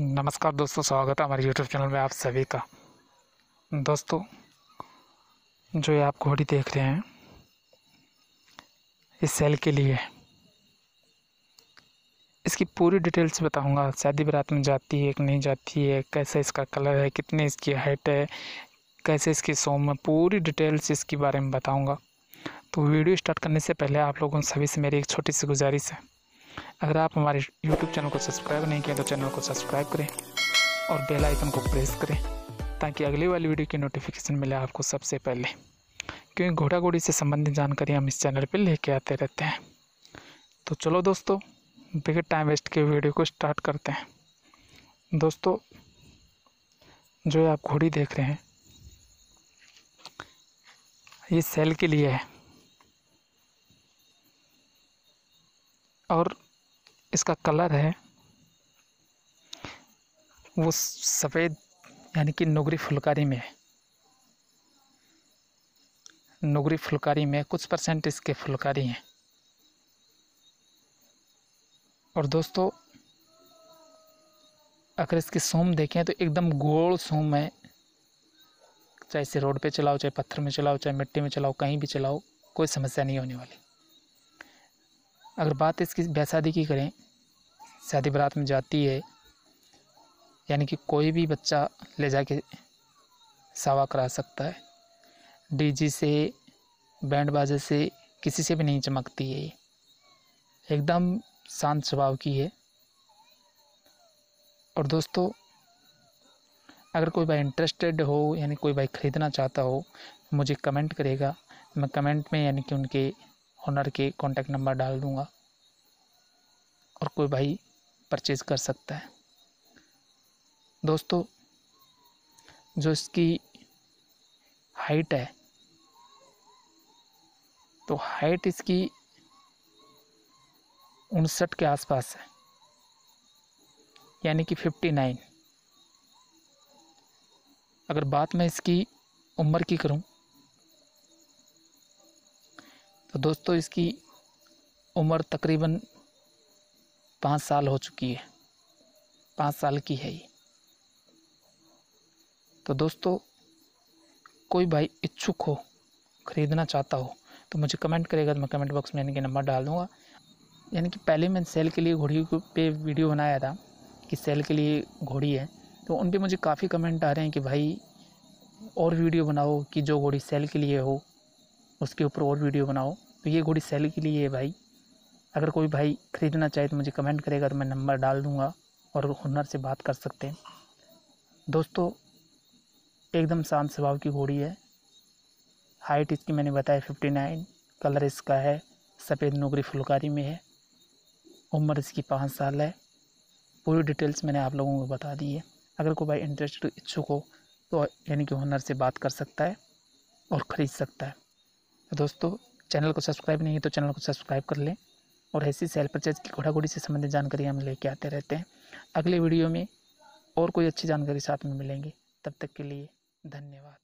नमस्कार दोस्तों, स्वागत है हमारे YouTube चैनल में आप सभी का। दोस्तों, जो ये आप घोड़ी देख रहे हैं इस सेल के लिए इसकी पूरी डिटेल्स बताऊंगा। शादी बारात में जाती है कि नहीं जाती है, कैसे इसका कलर है, कितनी इसकी हाइट है, कैसे इसकी सोम में पूरी डिटेल्स इसके बारे में बताऊंगा। तो वीडियो स्टार्ट करने से पहले आप लोगों सभी से मेरी एक छोटी सी गुजारिश है, अगर आप हमारे YouTube चैनल को सब्सक्राइब नहीं किया तो चैनल को सब्सक्राइब करें और बेल आइकन को प्रेस करें ताकि अगली वाली वीडियो की नोटिफिकेशन मिले आपको सबसे पहले, क्योंकि घोड़ा घोड़ी से संबंधित जानकारी हम इस चैनल पर लेके आते रहते हैं। तो चलो दोस्तों, बगैर टाइम वेस्ट के वीडियो को स्टार्ट करते हैं। दोस्तों, जो आप घोड़ी देख रहे हैं ये सेल के लिए है और इसका कलर है वो सफ़ेद यानी कि नुगरी फुलकारी में है। नुगरी फुलकारी में कुछ परसेंट इसके फुलकारी हैं। और दोस्तों, अगर इसकी सोम देखें तो एकदम गोल सोम है। चाहे इसे रोड पे चलाओ, चाहे पत्थर में चलाओ, चाहे मिट्टी में चलाओ, कहीं भी चलाओ, कोई समस्या नहीं होने वाली। अगर बात इसकी बेशादी की करें, शादी बारात में जाती है यानी कि कोई भी बच्चा ले जाके सावा करा सकता है। डीजे से, बैंड बाजे से, किसी से भी नहीं चमकती है। एकदम शांत स्वभाव की है। और दोस्तों, अगर कोई भाई इंटरेस्टेड हो यानी कोई भाई ख़रीदना चाहता हो मुझे कमेंट करेगा, मैं कमेंट में यानी कि उनके ऑनर के कॉन्टैक्ट नंबर डाल दूंगा और कोई भाई परचेज़ कर सकता है। दोस्तों, जो इसकी हाइट है तो हाइट इसकी 59 के आसपास है यानी कि 59। अगर बात मैं इसकी उम्र की करूं तो दोस्तों इसकी उम्र तकरीबन 5 साल हो चुकी है, 5 साल की है ये। तो दोस्तों, कोई भाई इच्छुक हो, ख़रीदना चाहता हो तो मुझे कमेंट करेगा तो मैं कमेंट बॉक्स में यानी कि नंबर डाल दूँगा। यानी कि पहले मैं सेल के लिए घोड़ी पे वीडियो बनाया था कि सेल के लिए घोड़ी है, तो उन पे मुझे काफ़ी कमेंट आ रहे हैं कि भाई और वीडियो बनाओ कि जो घोड़ी सेल के लिए हो उसके ऊपर और वीडियो बनाओ। तो ये घोड़ी सेल के लिए है भाई, अगर कोई भाई ख़रीदना चाहे तो मुझे कमेंट करेगा तो मैं नंबर डाल दूँगा और हुनर से बात कर सकते हैं। दोस्तों, एकदम शांत स्वभाव की घोड़ी है। हाइट इसकी मैंने बताया 59, कलर इसका है सफ़ेद नुगरी फुलकारी में है, उम्र इसकी 5 साल है। पूरी डिटेल्स मैंने आप लोगों को बता दी है। अगर कोई भाई इंटरेस्टेड इच्छुक हो तो यानी कि हुनर से बात कर सकता है और ख़रीद सकता है। दोस्तों, चैनल को सब्सक्राइब नहीं है तो चैनल को सब्सक्राइब कर लें और ऐसी सेल परचेज की घोड़ा घोड़ी से संबंधित जानकारी हम लेके आते रहते हैं। अगले वीडियो में और कोई अच्छी जानकारी साथ में मिलेंगे, तब तक के लिए धन्यवाद।